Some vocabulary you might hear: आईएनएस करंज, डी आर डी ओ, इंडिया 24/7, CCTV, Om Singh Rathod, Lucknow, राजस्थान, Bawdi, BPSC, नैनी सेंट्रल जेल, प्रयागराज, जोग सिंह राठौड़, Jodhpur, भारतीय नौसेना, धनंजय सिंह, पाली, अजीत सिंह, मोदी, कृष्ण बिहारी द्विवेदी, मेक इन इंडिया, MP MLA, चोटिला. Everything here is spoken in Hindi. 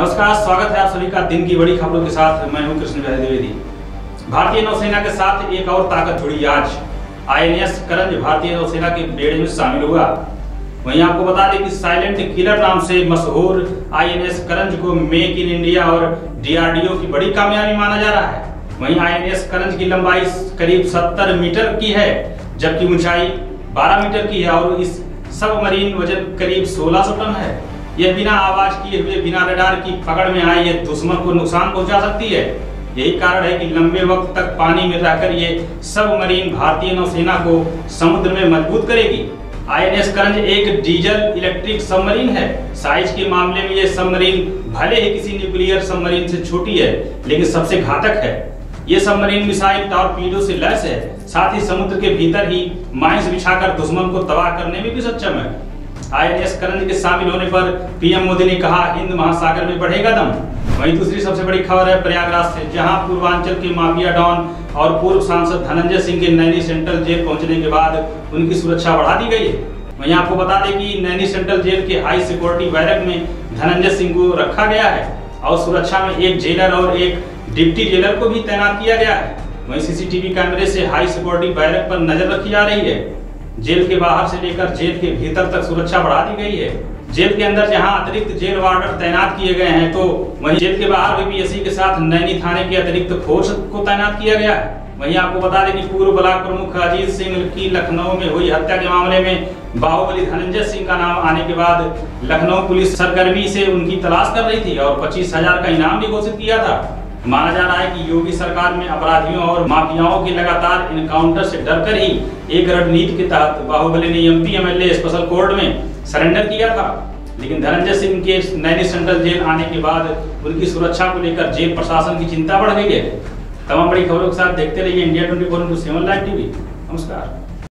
नमस्कार, स्वागत है आप सभी का दिन की बड़ी खबरों के साथ। मैं हूं कृष्ण बिहारी द्विवेदी। भारतीय नौसेना के साथ एक और ताकत जुड़ी। आज आईएनएस करंज भारतीय नौसेना के बेड़े में शामिल हुआ। वहीं आपको बता दें कि साइलेंट किलर नाम से मशहूर आईएनएस करंज को मेक इन इंडिया और DRDO की बड़ी कामयाबी माना जा रहा है। वहीं आईएनएस करंज की लंबाई करीब 70 मीटर की है, जबकि ऊंचाई 12 मीटर की है और इस सबमरीन वजन करीब 1600 टन है। यह बिना आवाज किए हुए, बिना रडार की पकड़ में आए, यह दुश्मन को नुकसान पहुंचा सकती है। यही कारण है कि लंबे वक्त तक पानी में रहकर ये सबमरीन भारतीय नौसेना को समुद्र में मजबूत करेगी। आईएनएस करंज एक डीजल इलेक्ट्रिक सबमरीन है। साइज के मामले में यह सबमरीन भले ही किसी न्यूक्लियर सबमरीन से छोटी है, लेकिन सबसे घातक है। यह सबमरीन मिसाइल, टॉरपीडो से लैस है। साथ ही समुद्र के भीतर ही माइंस बिछाकर दुश्मन को तबाह करने में भी सक्षम है। आईएनएस करंज के शामिल होने पर पीएम मोदी ने कहा, हिंद महासागर में बढ़ेगा दम। वहीं दूसरी सबसे बड़ी खबर है प्रयागराज से, जहां पूर्वांचल के माफिया डॉन और पूर्व सांसद धनंजय सिंह के नैनी सेंट्रल जेल पहुंचने के बाद उनकी सुरक्षा बढ़ा दी गई है। वहीं आपको बता दें कि नैनी सेंट्रल जेल के हाई सिक्योरिटी बैरक में धनंजय सिंह को रखा गया है और सुरक्षा में एक जेलर और एक डिप्टी जेलर को भी तैनात किया गया है। वहीं CCTV कैमरे से हाई सिक्योरिटी बैरक पर नजर रखी जा रही है। जेल के बाहर से लेकर जेल के भीतर तक सुरक्षा बढ़ा दी गई है। जेल के अंदर जहां अतिरिक्त जेल वार्डर तैनात किए गए हैं, तो वहीं जेल के बाहर BPSC के साथ नैनी थाने के अतिरिक्त फोर्स को तैनात किया गया है। वहीं आपको बता दें कि पूर्व ब्लॉक प्रमुख अजीत सिंह की लखनऊ में हुई हत्या के मामले में बाहुबली धनंजय सिंह का नाम आने के बाद लखनऊ पुलिस सरगर्मी से उनकी तलाश कर रही थी और 25,000 का इनाम भी घोषित किया था। माना जा रहा है कि योगी सरकार में अपराधियों और माफियाओं के लगातार इनकाउंटर से डरकर ही एक रणनीति के तहत बाहुबली ने MP MLA स्पेशल कोर्ट में सरेंडर किया था। लेकिन धनंजय सिंह के नैनी सेंट्रल जेल आने के बाद उनकी सुरक्षा को लेकर जेल प्रशासन की चिंता बढ़ गई है। तमाम बड़ी खबरों के साथ देखते रहिए इंडिया 24/7 लाइव TV। नमस्कार।